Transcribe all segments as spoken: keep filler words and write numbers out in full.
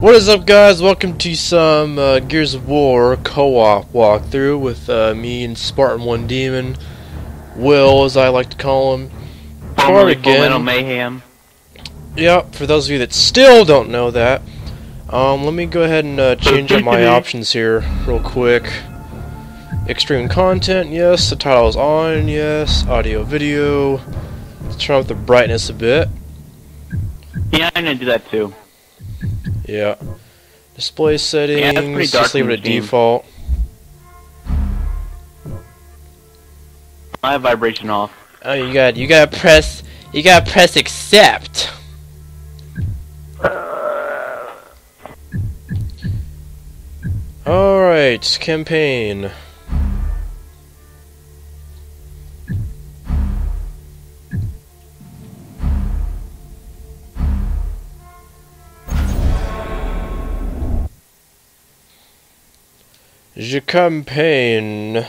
What is up, guys? Welcome to some uh, Gears of War co-op walkthrough with uh, me and Spartan One Demon, Will, as I like to call him. Formerly Full Metal Mayhem. Yep. For those of you that still don't know that, um, let me go ahead and uh, change up my options here real quick. Extreme content, yes. The title is on, yes. Audio, video. Let's turn up the brightness a bit. Yeah, I'm gonna do that too. Yeah. Display settings, yeah, that's just leave it at default. I have vibration off. Oh, you got you gotta press you gotta press accept. Uh. Alright, campaign. The campaign.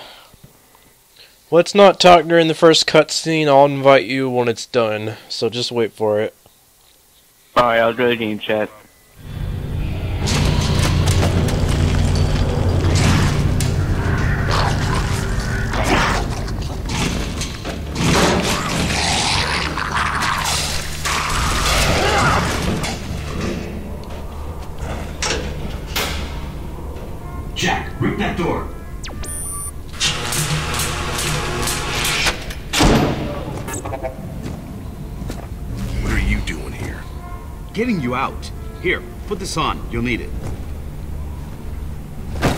Let's not talk during the first cutscene. I'll invite you when it's done. So just wait for it. Alright, I'll go to game chat. Getting you out. Here, put this on. You'll need it. You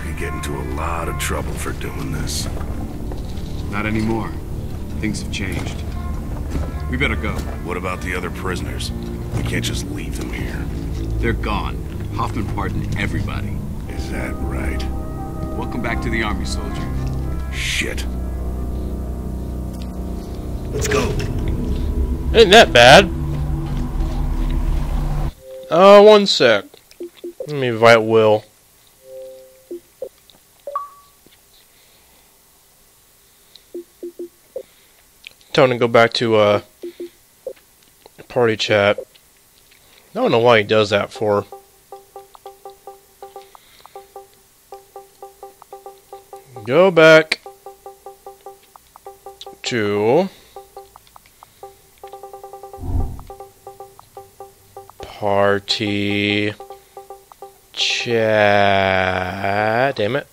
could get into a lot of trouble for doing this. Not anymore. Things have changed. We better go. What about the other prisoners? We can't just leave them here. They're gone. Hoffman pardoned everybody. Is that right? Welcome back to the army, soldier. Shit. Let's go. Ain't that bad. Uh, one sec. Let me invite Will. Tell him to go back to, uh, party chat. I don't know why he does that for. Go back to party chat. Damn it.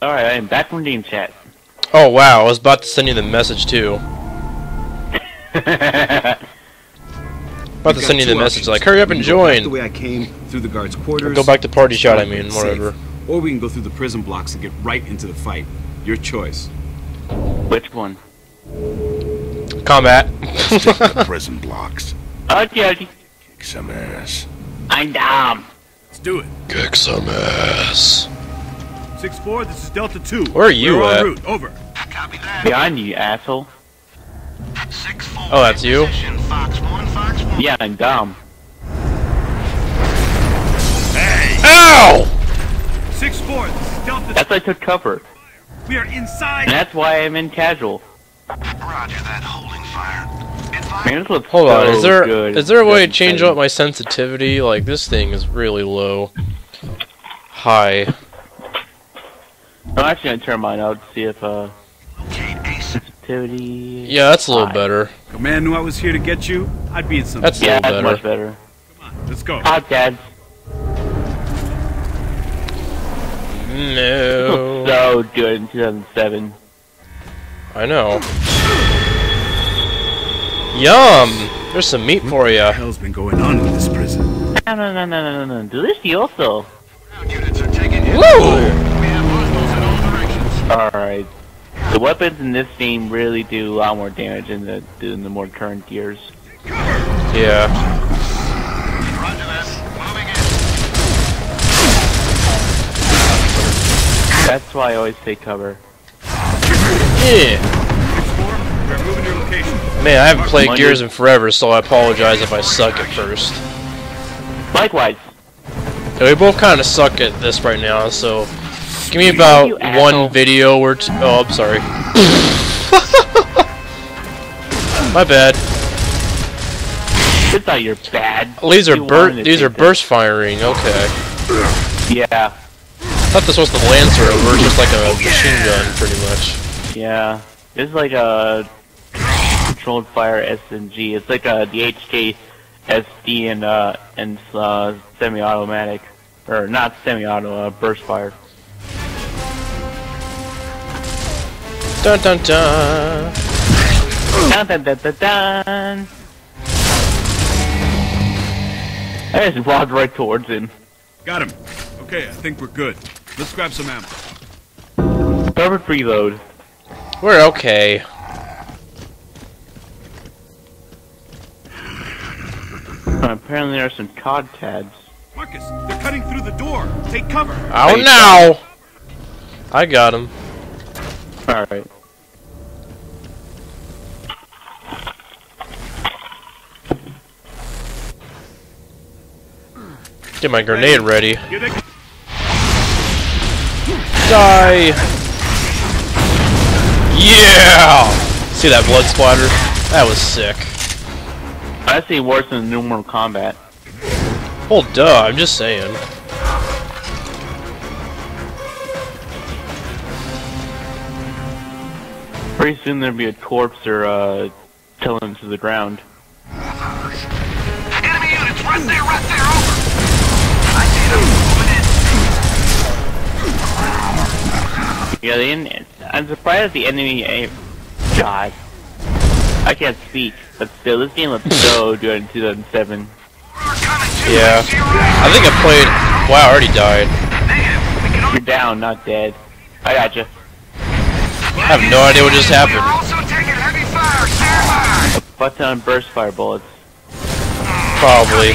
Alright, I am back from game chat. Oh wow, I was about to send you the message too. about to send you the message options. Like, hurry up and join. The way I came through the guards' quarters. Or go back to party chat, I mean, whatever. Safe. Or we can go through the prison blocks and get right into the fight. Your choice. Which one? Combat. Stick to the prison blocks. Okay, okay. Kick some ass. I'm down. Let's do it. Kick some ass. six four, this is Delta two. Where are you We're at? En route. Over. Copy that. Behind you, asshole. six four. Oh, that's you? Fox one, Fox one. Yeah, I'm down. Hey! Ow! six four, this is Delta two. That's why I took cover. We are inside. And that's why I'm in casual. Roger that, holding fire. Man, this looks Hold so on, is there good. is there a way to change up my sensitivity? Like, this thing is really low. High. I'm actually gonna turn mine out to see if uh sensitivity. Yeah, that's a little high. Better. Command knew I was here to get you. I'd be in some. That's yeah, a little that's better. Much better. Come on, let's go. Hot dad. No. So good in two thousand seven. I know. Yum! There's some meat for ya. What the hell's been going on with this prison? No, no, no, no, no, no, no. Delicioso. Woo! Alright. The weapons in this game really do a lot more damage than the, than the more current Gears. Yeah. Roger that. Moving in. That's why I always take cover. Yeah. Man, I haven't played Gears in forever, so I apologize if I suck at first. Likewise. Yeah, we both kind of suck at this right now, so give me about one video or two. Oh, I'm sorry. My bad. It's not your bad. Oh, these are burst. These are burst firing. Okay. Yeah. I thought this was the Lancer over, just like a machine gun, pretty much. Yeah. This is like a controlled fire S M G. It's like a the H K S D and uh and uh, semi-automatic, or not semi-auto, uh, burst fire. Dun dun dun. Dun dun dun dun dun. I just walked right towards him. Got him. Okay, I think we're good. Let's grab some ammo. Perfect reload. We're okay. Uh, apparently there are some C O D tads. Marcus, they're cutting through the door. Take cover. Oh no! I got him. Alright. Get my grenade ready. Die! Yeah! See that blood splatter? That was sick. I see worse than New Mortal Kombat. Well, duh, I'm just saying. Pretty soon there'll be a corpse or, uh, telling him to the ground. Enemy units, right there, right there, over! I need them, moving in! Yeah, the en- I'm surprised the enemy aim- God. I can't speak, but still, this game looks so good in two thousand seven. Yeah. I think I played... Wow, I already died. You're down, not dead. I gotcha. I have no idea what just happened. A butt ton of burst fire bullets. Probably.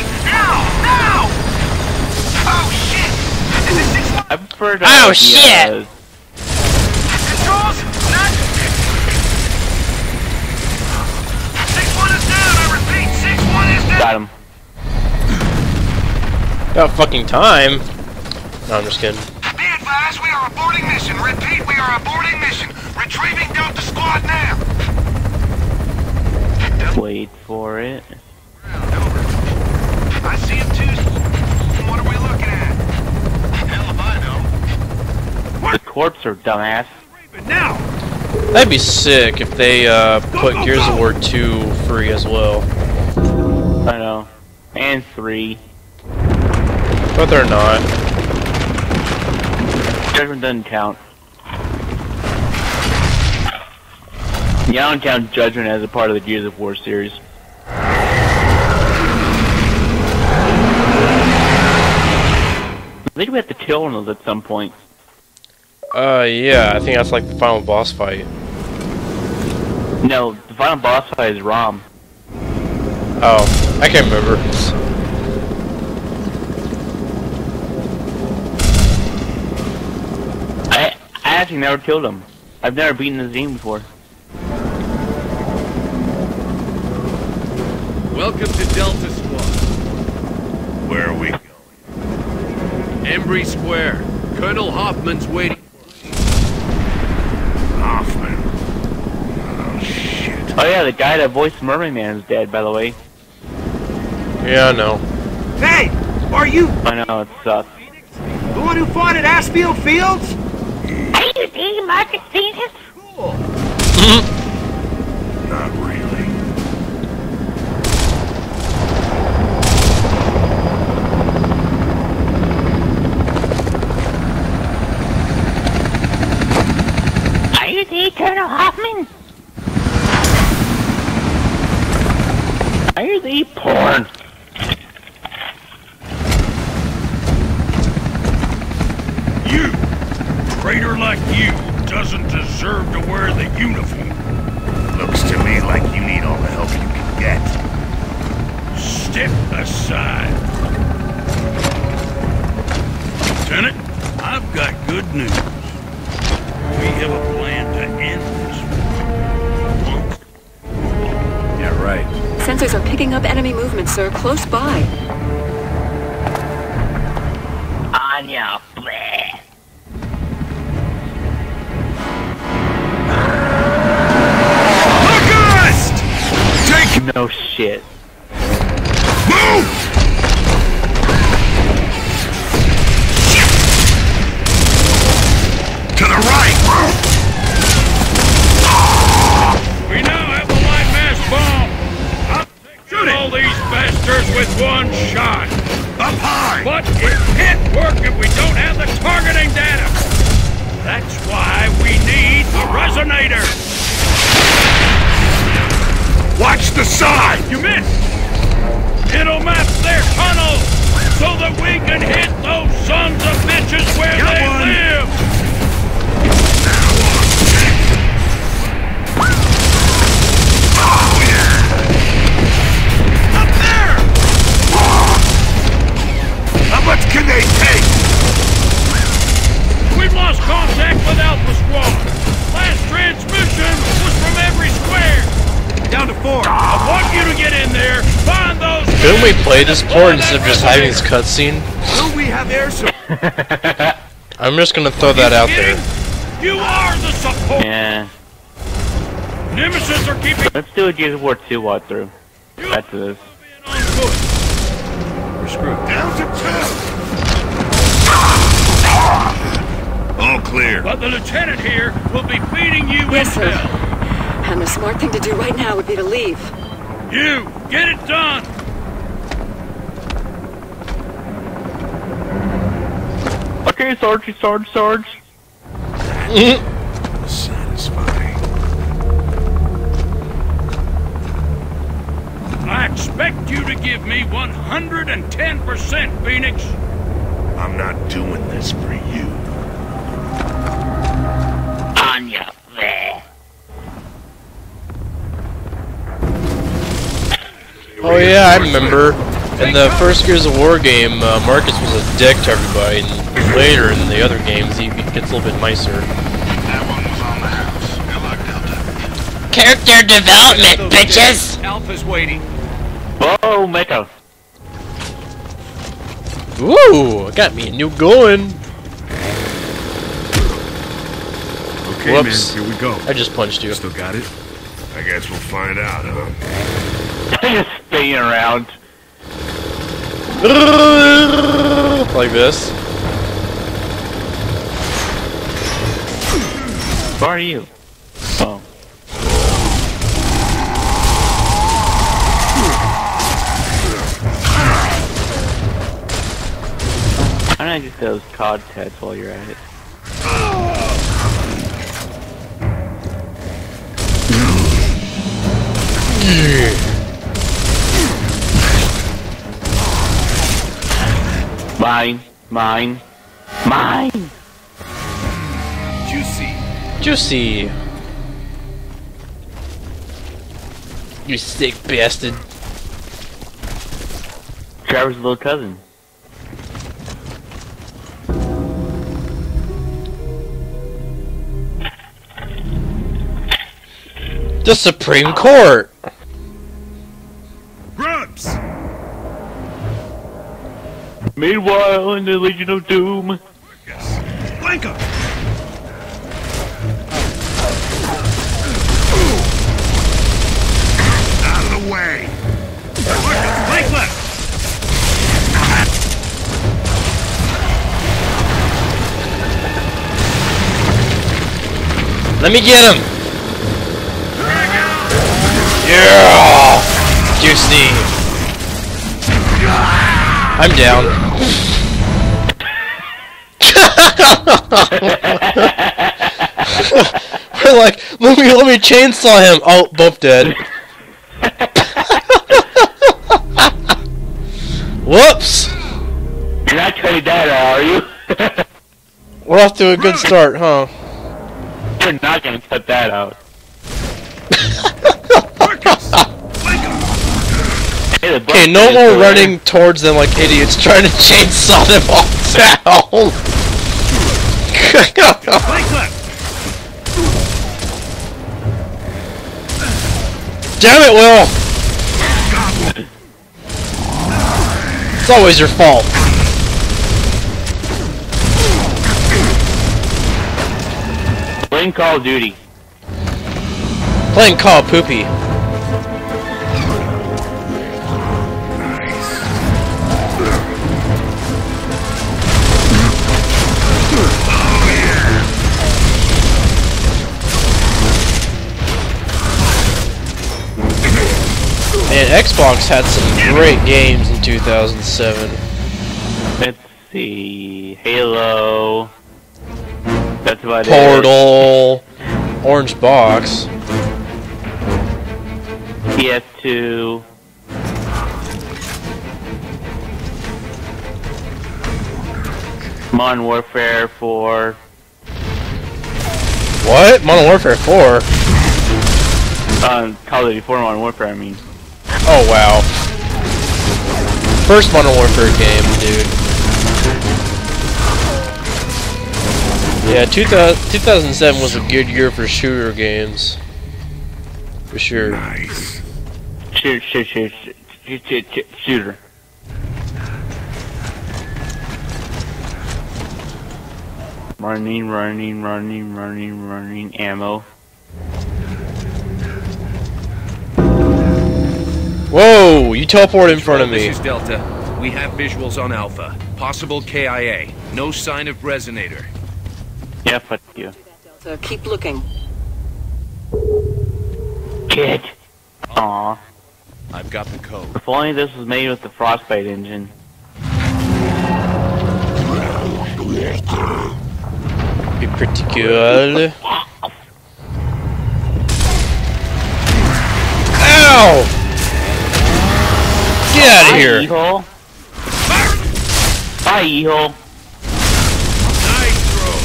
I prefer to... Oh shit! Got him. About fucking time. No, I'm just kidding. Be advised, we are aborting mission. Repeat, we are aborting mission. Retrieving Delta Squad now. Wait for it. I see him too. What are we looking at? Hell if I know. What? The corpse or dumbass. Now. That'd be sick if they uh, put go, go, Gears of War two free as well. I know. And three. But they're not. Judgment doesn't count. Yeah, I don't count Judgment as a part of the Gears of War series. I think we have to kill one of those at some point. Uh, yeah, I think that's like the final boss fight. No, the final boss fight is ROM. Oh, I can't remember. I actually never killed him. I've never beaten this game before. Welcome to Delta Squad. Where are we going? Embry Square. Colonel Hoffman's waiting for us. Hoffman. Oh shit. Oh yeah, the guy that voiced Mermaid Man is dead, by the way. Yeah, I know. Hey! Are you? I know, it sucks. The one who fought at Aspho Fields? Are you the Marcus Phoenix? Cool. Not really. Are you the Eternal Hoffman? Are you the porn? Like you doesn't deserve to wear the uniform. Looks to me like you need all the help you can get. Step aside. Lieutenant, I've got good news. We have a plan to end this once. Yeah, right. Sensors are picking up enemy movement, sir, close by. Anya, bleh. shit. With one shot. Up high! But it can't work if we don't have the targeting data. That's why we need the resonator. Watch the side! You missed! It'll map their tunnel so that we can hit those sons of bitches where Got they one. live! Now on deck! Oh yeah! How much can they take? We've lost contact with Alpha Squad. Last transmission was from Embry Square. Down to four. I want you to get in there, find those... Couldn't we play this port instead of just having this cutscene? Will we have air support? I'm just gonna throw that out there. You are the support! Yeah. Nemesis are keeping... Let's do a Gears of War two walkthrough. That's this. We're screwed. Down to two! All clear. But the lieutenant here will be feeding you intel. Yes, sir. And the smart thing to do right now would be to leave. You! Get it done! Okay, Sarge, Sarge, Sarge. Satisfying. I expect you to give me one hundred ten percent, Phoenix. I'm not doing this for you. Anya, there. Oh yeah, I remember. In the first Gears of War game, uh, Marcus was a dick to everybody, and later in the other games, he gets a little bit nicer. That one was on the house. Good luck, Delta. Character development, bitches! Alpha's waiting. Whoa, Mecca. Ooh, got me a new going. Okay, Whoops. man, here we go. I just punched you. Still got it? I guess we'll find out, huh? Just staying around. Like this. Who are you? Oh. Why don't I just those C O D tests while you're at it? Mine, mine, mine! Juicy. Juicy. You sick bastard. Trevor's little cousin. The Supreme Court! Grubs! Meanwhile, in the Legion of Doom... Blank up! Out of the way! Blank left! Let me get him! Yeah! Juicy! I'm down. We're like, let me let me chainsaw him. Oh, both dead. Whoops! You're not cutting data, are you? We're off to a good start, huh? You're not gonna cut that out. Okay, no more running towards them like idiots trying to chainsaw them all down! Damn it, Will! It's always your fault. Playing Call of Duty. Playing Call of Poopy. Man, Xbox had some great games in two thousand seven. Let's see... Halo... That's about it. Portal... Orange Box... P S two... Modern Warfare four... What? Modern Warfare four? Uh, Call of Duty four Modern Warfare, I mean. Oh, wow. First Modern Warfare game, dude. Yeah, two thousand seven was a good year for shooter games. For sure. Nice. Shooter, shooter, shooter, shooter, shooter, shooter. Running, running, running, running, running, ammo. Whoa! You teleported in front of me. This is Delta. We have visuals on Alpha. Possible K I A. No sign of resonator. Yeah, fuck you. So keep looking. Kid. Aw. I've got the code. If only this was made with the frostbite engine. Be pretty good. Ow! Get out of here! E-hole. Bye, e-hole. Hydro.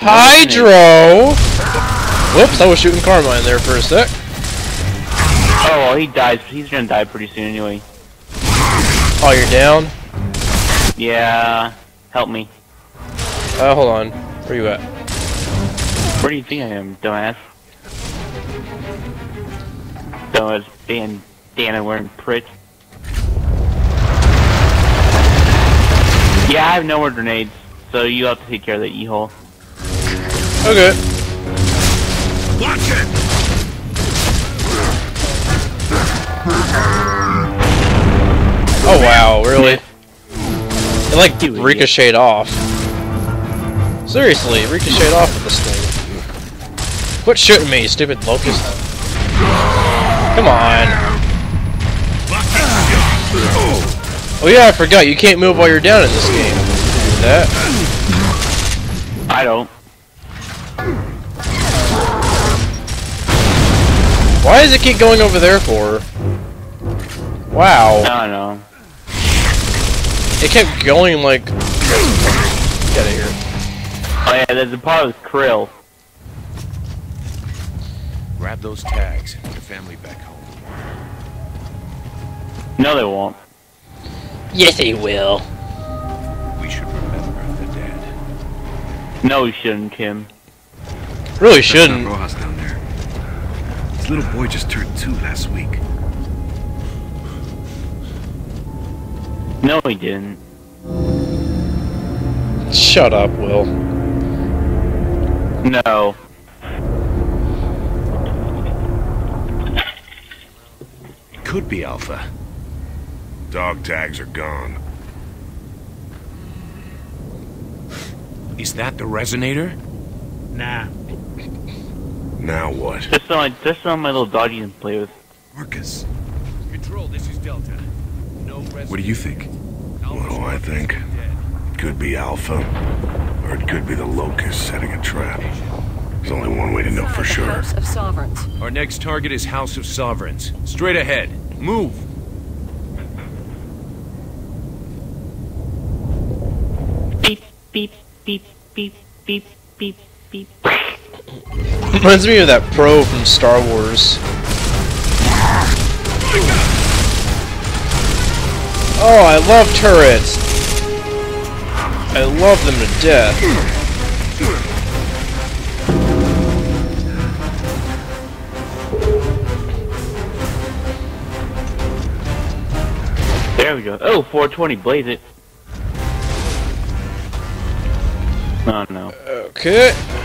Hydro. Whoops! I was shooting Carmine there for a sec. Oh well, he dies. He's gonna die pretty soon anyway. Oh, you're down. Yeah. Help me. Uh, hold on. Where you at? Where do you think I am, dumbass? Dumbass bandana wearing prick. Yeah, I have no more grenades, so you have to take care of the e-hole. Okay. Watch it! Oh wow, really? It like ricocheted off. Seriously, ricocheted off with this thing. Quit shooting me, you stupid locust. Come on. Oh yeah, I forgot. You can't move while you're down in this game. That. I don't. Why does it keep going over there for? Wow. I don't know. It kept going like... Get out of here. Oh yeah, there's a part with Krill. Grab those tags and your family back home. No, they won't. Yes, they will. We should remember the dead. No, we shouldn't, Kim. Really shouldn't. Rojas down there. This little boy just turned two last week. No, he didn't. Shut up, Will. No. Could be Alpha. Dog tags are gone. Is that the resonator? Nah. Now what? Just so I, just so my little doggy can play with. Marcus. Control, this is Delta. What do you think? What do I think? It could be Alpha, or it could be the Locust setting a trap. There's only one way to know for sure. House of Sovereigns. Our next target is House of Sovereigns. Straight ahead. Move! Beep, beep, beep, beep, beep, beep, beep. Reminds me of that pro from Star Wars. Oh, I love turrets! I love them to death. There we go. Oh, four twenty, blaze it. Oh no. Okay.